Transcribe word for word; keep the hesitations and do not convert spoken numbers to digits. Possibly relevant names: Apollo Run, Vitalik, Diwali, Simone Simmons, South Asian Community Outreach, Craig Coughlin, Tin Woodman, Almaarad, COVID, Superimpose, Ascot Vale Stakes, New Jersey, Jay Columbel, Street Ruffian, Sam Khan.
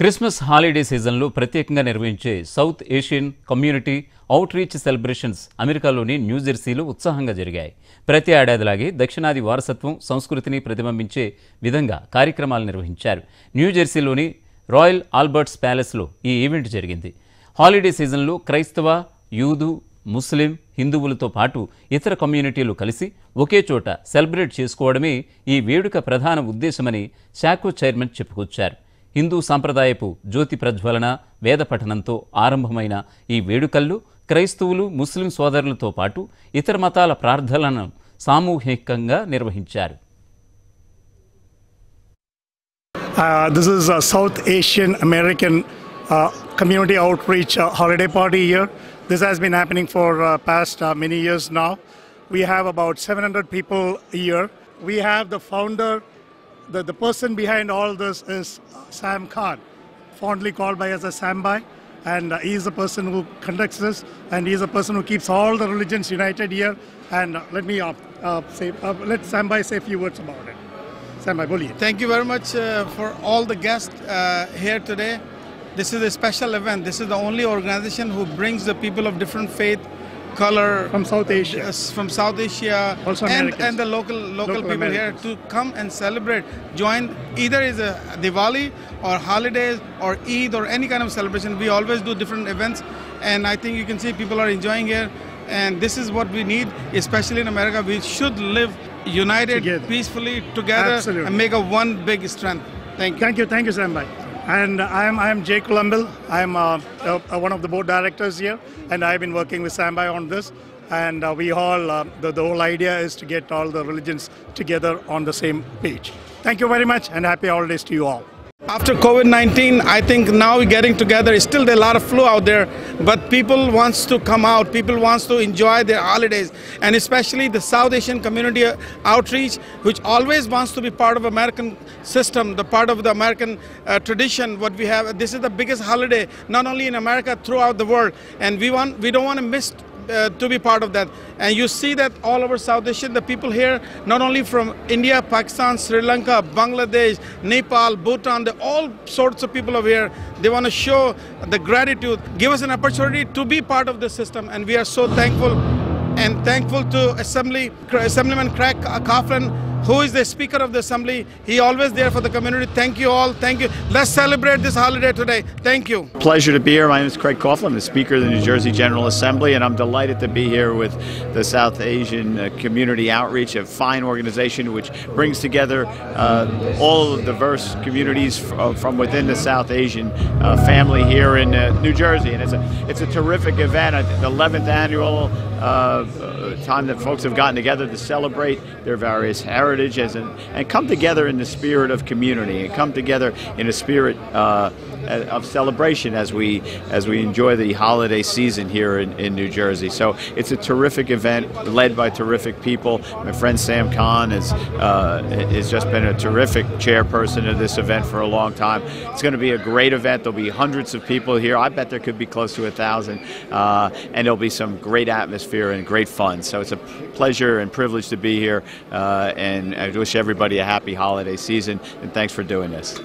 Christmas holiday సీజన్లో ప్రత్యేకంగా నిర్వహించే south Asian community outreach celebrations అమెరికాలోని న్యూజెర్సీలో ఉత్సాహంగా జరిగాయి. ప్రతి ఏడాదిలాగే దక్షిణాది వారసత్వం, సంస్కృతిని ప్రతిబింబించే విధంగా కార్యక్రమాలు నిర్వహించారు. న్యూజెర్సీలోని రాయల్ ఆల్బర్ట్స్ ప్యాలెస్లో ఈ ఈవెంట్ జరిగింది. హాలిడే సీజన్లో క్రైస్తవ, యూదు, ముస్లిం, హిందువులతో పాటు ఇతర కమ్యూనిటీలు కలిసి ఒకే చోట సెలబ్రేట్ చేసుకోవడమే ఈ వేడుక ప్రధాన ఉద్దేశమని శాఖో చైర్మన్ చెప్పుకొచ్చారు. హిందూ సాంప్రదాయపు జ్యోతి ప్రజ్వలన, వేద పఠనంతో ఆరంభమైన ఈ వేడుకల్లో క్రైస్తవులు, ముస్లిం సోదరులతో పాటు ఇతర మతాల ప్రార్థనలను సామూహికంగా నిర్వహించారు. This is south Asian American community outreach holiday party year. This has been happening for uh, past uh, many years now. We have about seven hundred people a year. We have the founder, the, the person behind all this is Sam Khan, fondly called by us as Sam Bhai, and uh, he is the person who conducts this, and he is the person who keeps all the religions united here. And uh, let me uh, uh, say, uh, let Sam Bhai say a few words about it. Sam Bhai, boliye. Thank you very much uh, for all the guests uh, here today. This is a special event. This is the only organization who brings the people of different faith, color, from South Asia, uh, from South Asia, also and, and the local local, local people Americans. Here to come and celebrate. Join either is a Diwali or holidays or Eid or any kind of celebration. We always do different events, and I think you can see people are enjoying here. And this is what we need, especially in America. We should live united, together. peacefully together, Absolutely. and make a one big strength. Thank you. Thank you. Thank you, Sam Bhai. And I am, I am Jay Columbel. I am uh, uh, one of the board directors here, and I have been working with Sam Bhai on this. And uh, we all, uh, the, the whole idea is to get all the religions together on the same page. Thank you very much, and happy holidays to you all. After COVID nineteen, I think now we're getting together. Still there are a lot of flu out there, but people wants to come out. People wants to enjoy their holidays, and especially the South Asian Community Outreach, which always wants to be part of American system, the part of the American uh, tradition, what we have. This is the biggest holiday, not only in America, throughout the world, and we want, we don't want to miss Uh, to be part of that. And you see that all over South Asia, the people here, not only from India, Pakistan, Sri Lanka, Bangladesh, Nepal, Bhutan, the all sorts of people are here. They want to show the gratitude, give us an opportunity to be part of this system, and we are so thankful, and thankful to Assembly Assemblyman Craig Coughlin, who is the Speaker of the Assembly. He always there for the community. Thank you all. Thank you. Let's celebrate this holiday today. Thank you. Pleasure to be here. My name is Craig Coughlin, the Speaker of the New Jersey General Assembly, and I'm delighted to be here with the South Asian Community Outreach, a fine organization which brings together uh, all the diverse communities from within the South Asian uh, family here in uh, New Jersey. And it's a, it's a terrific event, the eleventh annual uh, time that folks have gotten together to celebrate their various heritage. As an, and come together in the spirit of community, and come together in a spirit uh, of celebration as we as we enjoy the holiday season here in, in New Jersey. So it's a terrific event led by terrific people. My friend Sam Khan has uh, has just been a terrific chairperson of this event for a long time. It's going to be a great event. There'll be hundreds of people here. I bet there could be close to a thousand, uh, and there'll be some great atmosphere and great fun. So it's a pleasure and privilege to be here, uh, and. And I wish everybody a happy holiday season, and thanks for doing this.